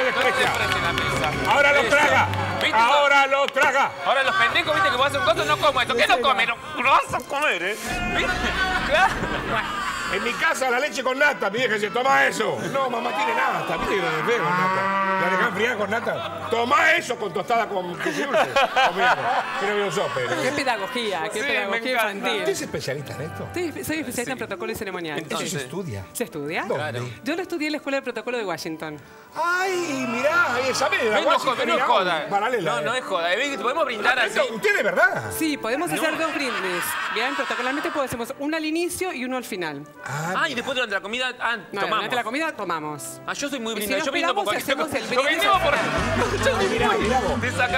se despecha. Ahora lo traga. Ahora lo traga. Ahora los pendejos, viste, que vos haces un coso, no como esto. ¿Qué no come? No vas a comer, ¿eh? ¿Viste? Claro. En mi casa la leche con nata, mi vieja, se toma eso. No, mamá tiene nata, viste que la dejé con nata. La dejé enfriar con nata. Tomá eso con tostada con dulce. Creo que un sope. Qué pedagogía infantil. ¿Usted es especialista en esto? Sí, soy especialista en protocolo y ceremonial. Entonces, ¿se estudia? ¿Se estudia? Claro. Yo lo estudié en la Escuela de Protocolo de Washington. ¡Ay, mirá! ¿Sabés? No es joda. No es joda. ¿Podemos brindar así? ¿Usted de verdad? Sí, podemos hacer dos brindes. Bien, protocolamente podemos hacer uno al inicio y uno al final. Ah, y después durante la comida tomamos. Durante la comida tomamos. Ah, yo soy muy brindado. Yo brindo porque hacemos el brindis.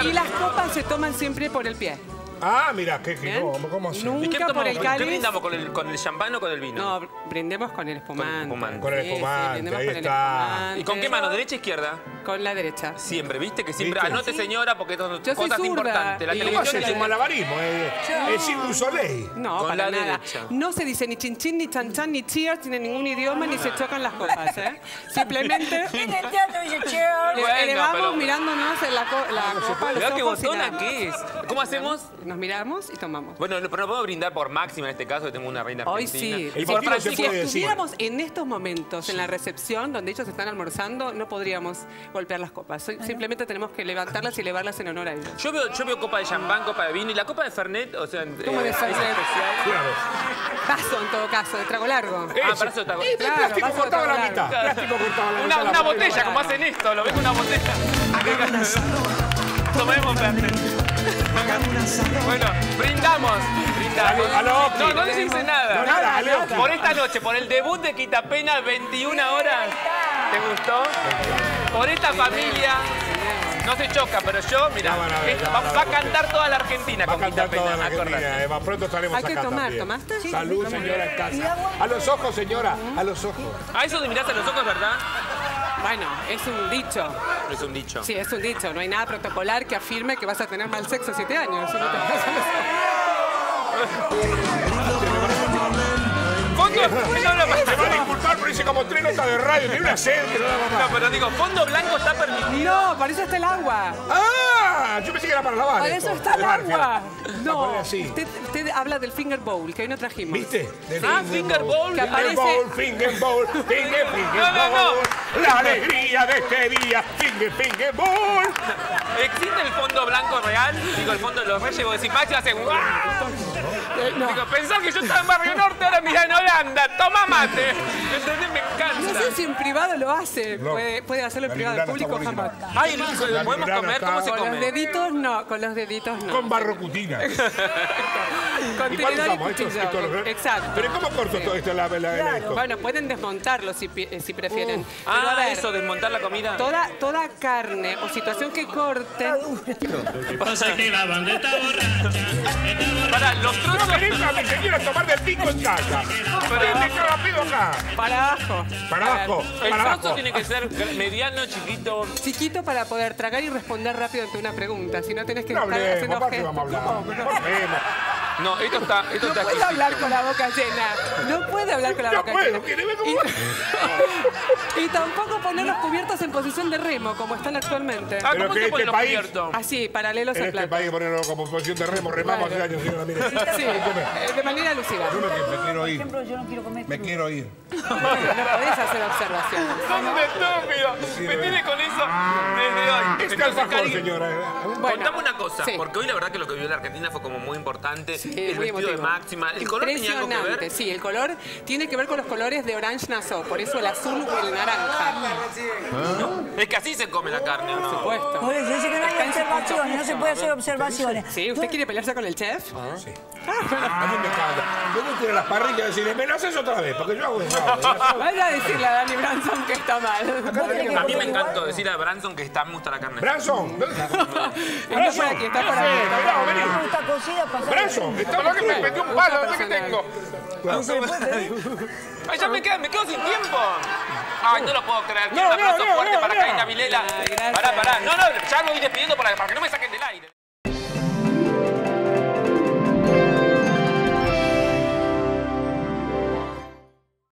Y las copas se toman siempre por el pie. Ah, mira, qué giro. ¿Cómo así? Nunca por el cáliz. ¿Qué brindamos? ¿Con el champán o con el vino? No, brindemos con el espumante. Con el espumante, ahí está. ¿Y con qué mano? ¿Derecha o izquierda? Con la derecha. Siempre, ¿viste? Que siempre... Anote, señora, porque esto es cosas importantes. La televisión es un malabarismo. Es un soleil. No, para nada. No se dice ni chinchín, ni chanchan, ni cheers, ni ningún idioma, ni se chocan las copas, ¿eh? Simplemente... En el teatro dice cheers. Elevamos mirándonos en la copa, los ojos. ¿Qué botona que es? ¿Cómo hacemos? Nos miramos y tomamos. Bueno, pero no puedo brindar por Máxima en este caso, que tengo una reina argentina. Hoy sí. Y por Francisco. Si estuviéramos en estos momentos, en la recepción, donde ellos están almorzando, no podríamos golpear las copas. Simplemente tenemos que levantarlas y elevarlas en honor a ellos. Yo veo copa de champán, copa de vino y la copa de Fernet, o sea... ¿Cómo de Fernet? Vaso, en todo caso, de trago largo. Ah, para eso de trago. Plástico cortado a la mitad. Plástico cortado a la mitad. Una botella, como hacen esto. Lo ves, una botella. Tomemos Fernet. Bueno, brindamos. A lo Oki. No, no les dice nada. No, nada, a lo Oki. Por esta noche, por el debut de Quitapena, 21 horas. ¿Te gustó? Por esta familia. No se choca, pero yo, mira, va a cantar toda la Argentina con Quitapena. Pronto estaremos acá. Hay que tomar, ¿tomaste? Salud, señora, en casa. A los ojos, señora, a los ojos. A eso de mirás a los ojos, ¿verdad? Bueno, es un dicho. Es un dicho. Sí, es un dicho. No hay nada protocolar que afirme que vas a tener mal sexo a 7 años. Eso no te pasa. Me van a disculpar, pero hice como 3 notas de radio. Tiene una sed que no la mamá. No, pero digo, fondo blanco está permitido. No, para eso está el agua. ¡Ah! Yo pensé que era para lavar. Para eso está el agua. No, usted habla del finger bowl, que hoy no trajimos. ¿Viste? Ah, finger bowl. Finger bowl, finger bowl, finger bowl. No. La alegría de este día, finger bowl. ¿Existe el fondo blanco real? Digo, el fondo de los Reyes, vos decís, Maxi, hace ¡guau! No. Digo, pensá que yo estaba en Barrio Norte, ahora mirá en Holanda, toma mate. Entonces me encanta. No sé si en privado lo hace, no. puede hacerlo en privado, en público jamás. Ay, Luis, ¿podemos comer? ¿Cómo se come? Con los deditos no, con los deditos no. Con barrocutina. Con tenedor y cuchillo. Exacto. ¿Pero cómo corto todo esto? Bueno, pueden desmontarlo si prefieren. Pero a ver, eso, desmontar la comida. Toda carne o situación que corten. Pasa que la bandeta borracha. Para los trozos. Me quieran tomar del pico en casa. Para abajo. Para abajo. El trozo tiene que ser mediano, chiquito. Chiquito para poder tragar y responder rápido ante una pregunta. Si no, tenés que estar haciendo gestos. No, esto está puedo hablar con la boca llena. No puede hablar con la boca llena. Y tampoco poner los cubiertos en posición de remo, como están actualmente. Ah, ¿cómo se ponen los cubiertos? Así, paralelos al plato. En este país ponerlo como posición de remo, remamos hace años, señora, mire. Sí, de manera alusiva. Yo me quiero ir. Por ejemplo, yo no quiero comer. Me quiero ir. No podés hacer observación. Son un estúpido. Me tiene con eso desde hoy. Este alfajor, señora. Contame una cosa, porque hoy la verdad que lo que vivió la Argentina fue como muy importante. El vestido de Máxima. ¿El color tenía algo que ver? Sí, el color tiene que ver con los colores de Orange Nassau. Por eso el azul y el naranja. ¿No? Es que así se come la carne, por supuesto. Oye, yo sé que no hay observaciones, no se puede hacer observaciones. Sí, ¿usted quiere pelearse con el chef? Sí. A mí me encanta. Yo voy a ir a las parrillas y decirle, me lo haces otra vez, porque yo hago eso. Vaya a decirle a Dani Branson que está mal. A mí me encantó decirle a Branson que está mucha la carne. ¿Branson? Está por aquí, está por aquí. Branson, está mal que me metió un palo, no sé qué tengo. Ay, ya me quedo sin tiempo. Ay, no lo puedo creer. Un aplauso fuerte para Karina Vilela. Pará. No, ya lo voy despidiendo para que no me saquen.